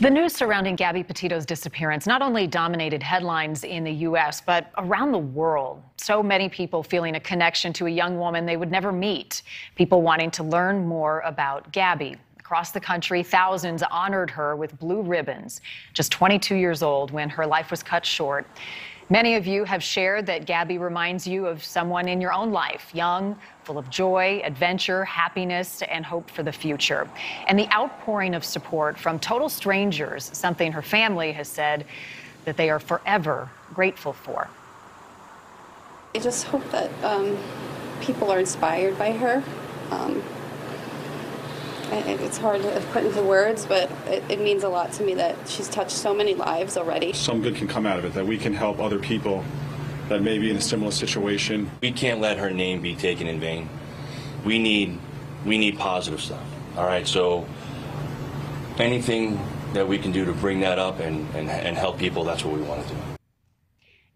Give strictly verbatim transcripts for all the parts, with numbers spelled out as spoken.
The news surrounding Gabby Petito's disappearance not only dominated headlines in the U S, but around the world. So many people feeling a connection to a young woman they would never meet, people wanting to learn more about Gabby. Across the country, thousands honored her with blue ribbons, just twenty-two years old when her life was cut short. Many of you have shared that Gabby reminds you of someone in your own life, young, full of joy, adventure, happiness, and hope for the future. And the outpouring of support from total strangers, something her family has said that they are forever grateful for. I just hope that um, people are inspired by her. Um, It's hard to put into words, but it, it means a lot to me that she's touched so many lives already. Some good can come out of it, that we can help other people that may be in a similar situation. We can't let her name be taken in vain. We need, we need positive stuff, all right? So anything that we can do to bring that up and, and, and help people, that's what we want to do.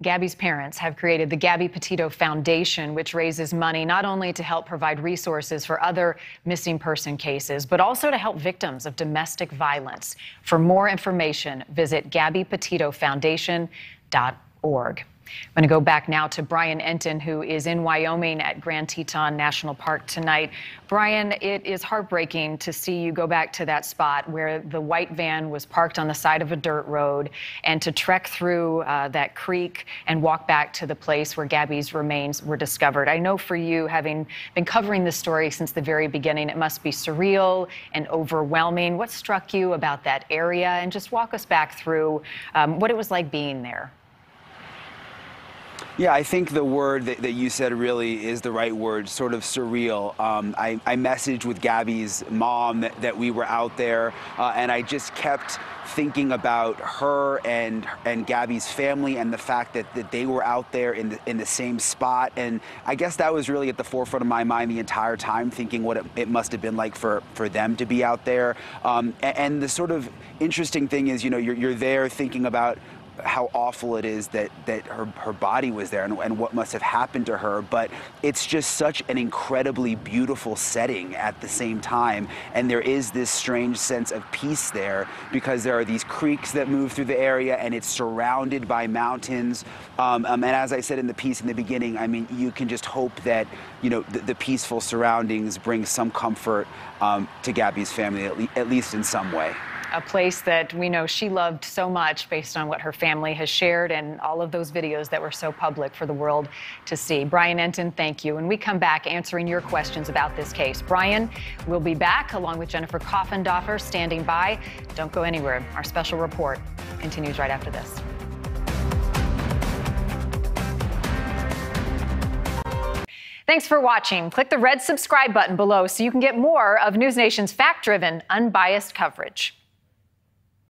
Gabby's parents have created the Gabby Petito Foundation, which raises money not only to help provide resources for other missing person cases, but also to help victims of domestic violence. For more information, visit Gabby Petito Foundation dot org. I'm going to go back now to Brian Entin, who is in Wyoming at Grand Teton National Park tonight. Brian, it is heartbreaking to see you go back to that spot where the white van was parked on the side of a dirt road, and to trek through uh, that creek and walk back to the place where Gabby's remains were discovered. I know for you, having been covering this story since the very beginning, it must be surreal and overwhelming. What struck you about that area? And just walk us back through um, what it was like being there. Yeah, I think the word that, that you said really is the right word, sort of surreal. Um, I, I messaged with Gabby's mom that, that we were out there, uh, and I just kept thinking about her and and Gabby's family and the fact that, that they were out there in the, in the same spot. And I guess that was really at the forefront of my mind the entire time, thinking what it, it must have been like for, for them to be out there. Um, and, and the sort of interesting thing is, you know, you're, you're there thinking about how awful it is that that her, her body was there and, and what must have happened to her, but it's just such an incredibly beautiful setting at the same time, and there is this strange sense of peace there because there are these creeks that move through the area and it's surrounded by mountains, um, um, and as I said in the piece in the beginning, I mean, you can just hope that, you know, the, the peaceful surroundings bring some comfort um, to Gabby's family, at, le at least in some way. A place that we know she loved so much based on what her family has shared and all of those videos that were so public for the world to see. Brian Entin, thank you. When we come back, answering your questions about this case. Brian will be back along with Jennifer Coffendoffer standing by. Don't go anywhere. Our special report continues right after this. Thanks for watching. Click the red subscribe button below so you can get more of News Nation's fact-driven, unbiased coverage.